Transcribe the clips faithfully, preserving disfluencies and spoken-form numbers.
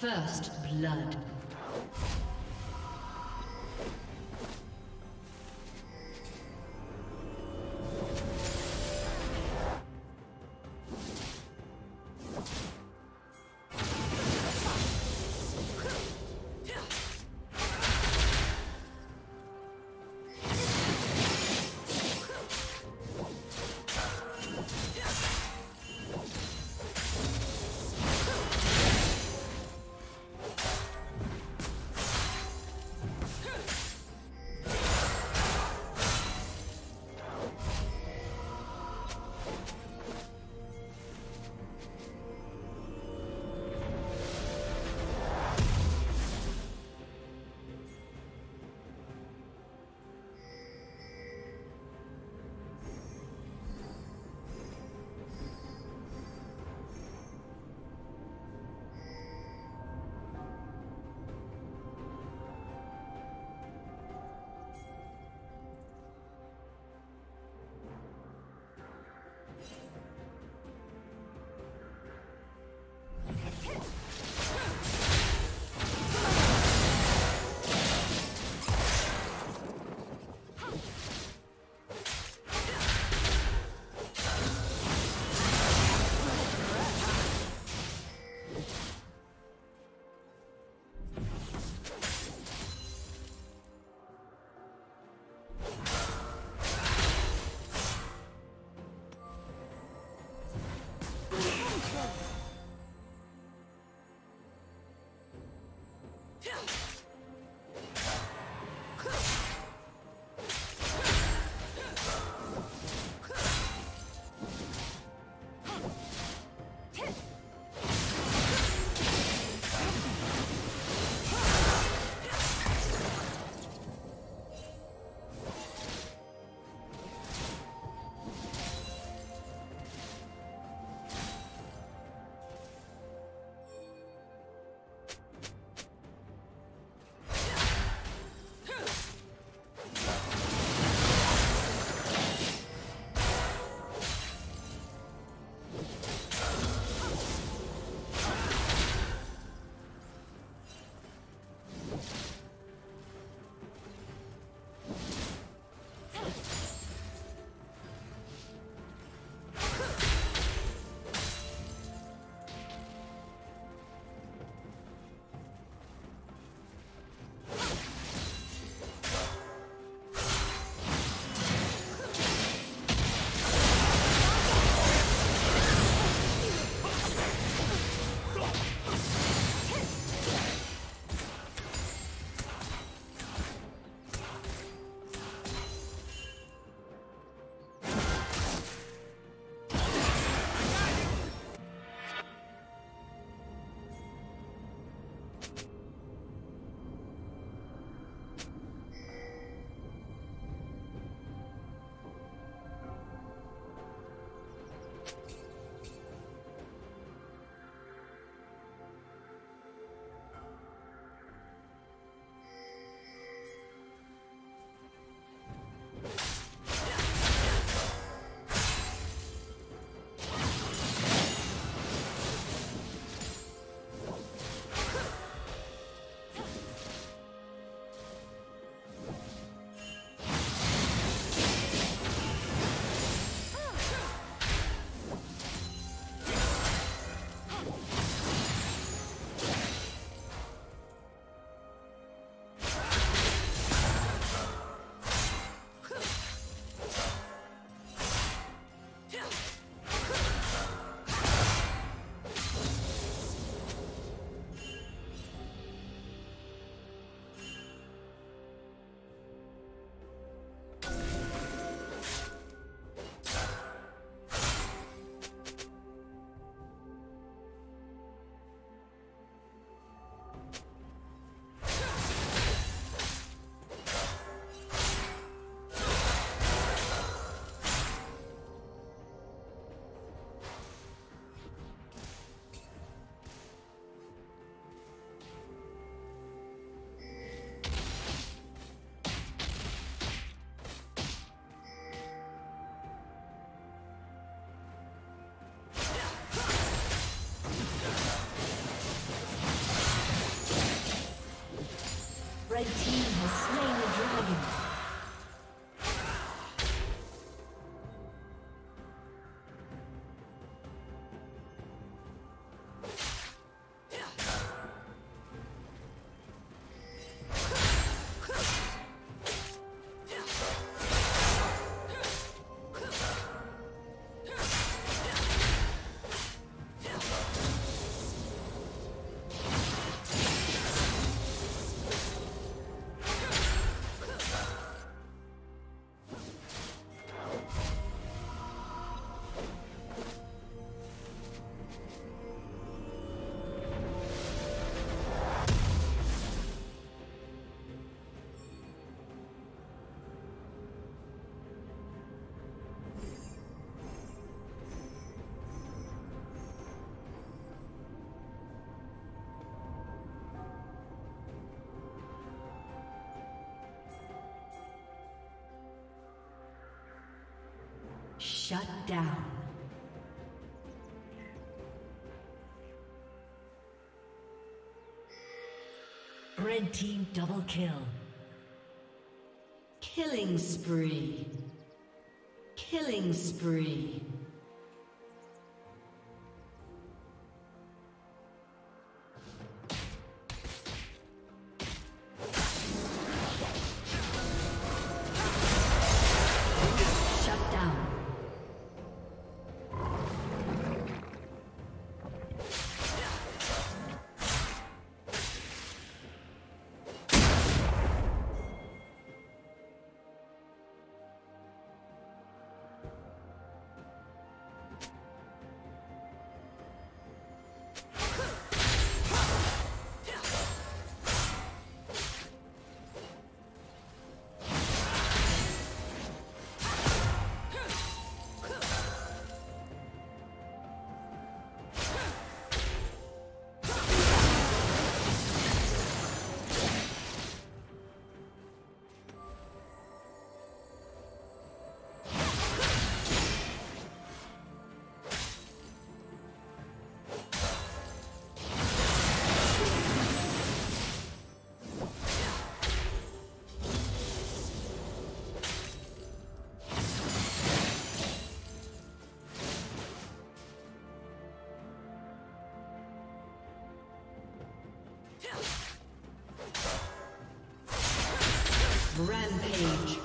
First blood. Red team has slain the dragon. Shut down. Red team double kill. Killing spree. Killing spree. Rampage.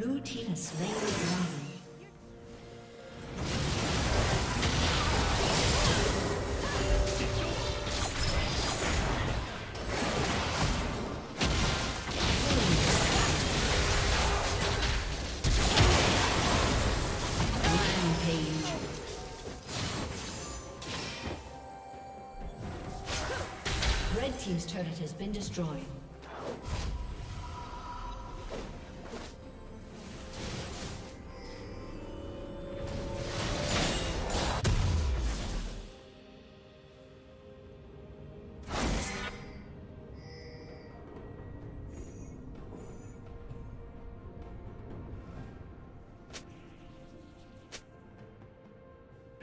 Blue team has slain the dragon. Team's turret has been destroyed.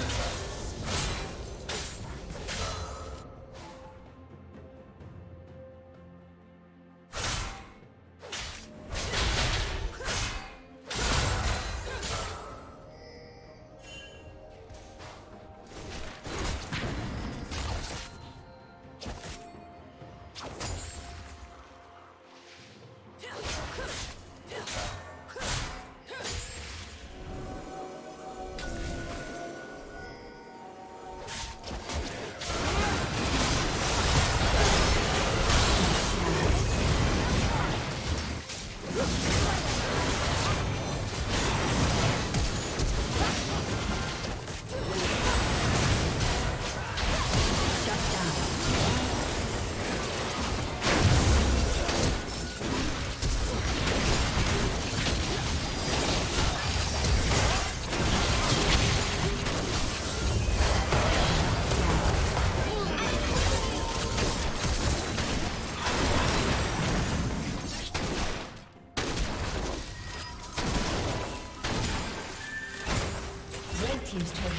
Team's turret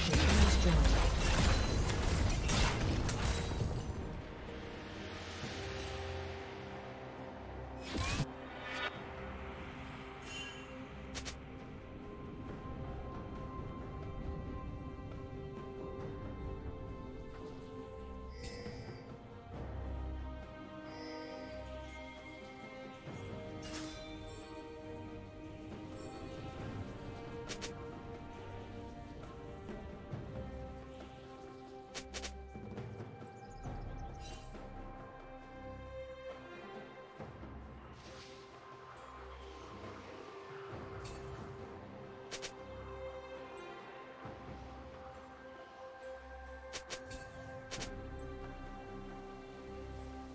has been destroyed.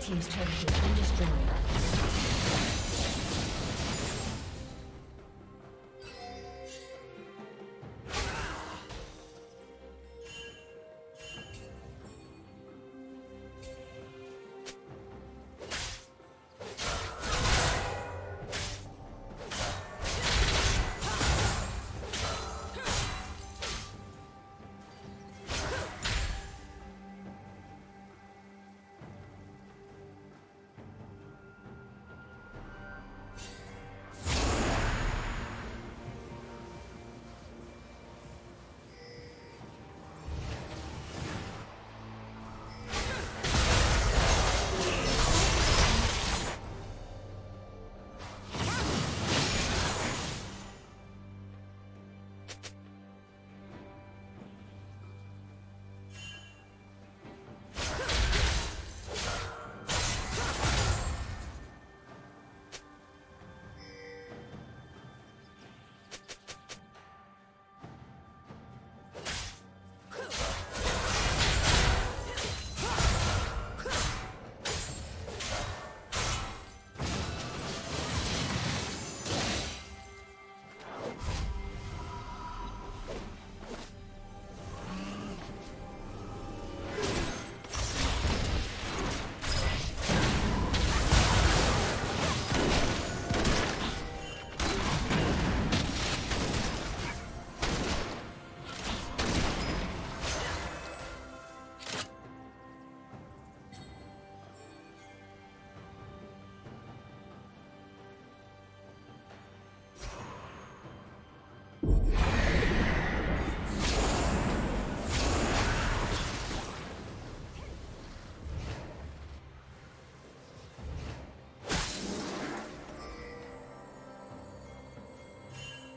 Team's turret has been destroyed.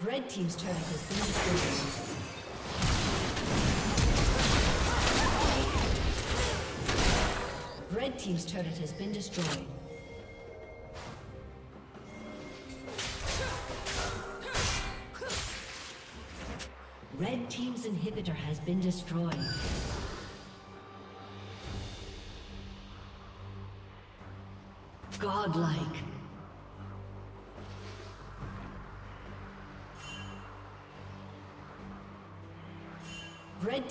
Red team's turret has been destroyed. Red team's turret has been destroyed. Red team's inhibitor has been destroyed. Godlike. Red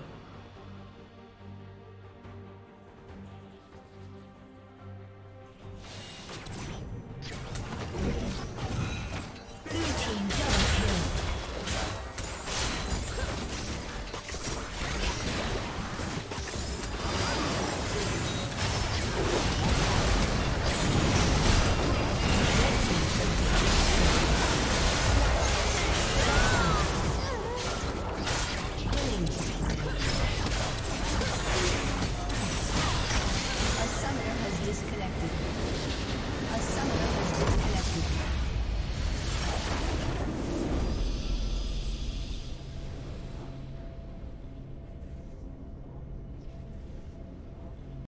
Disconnected.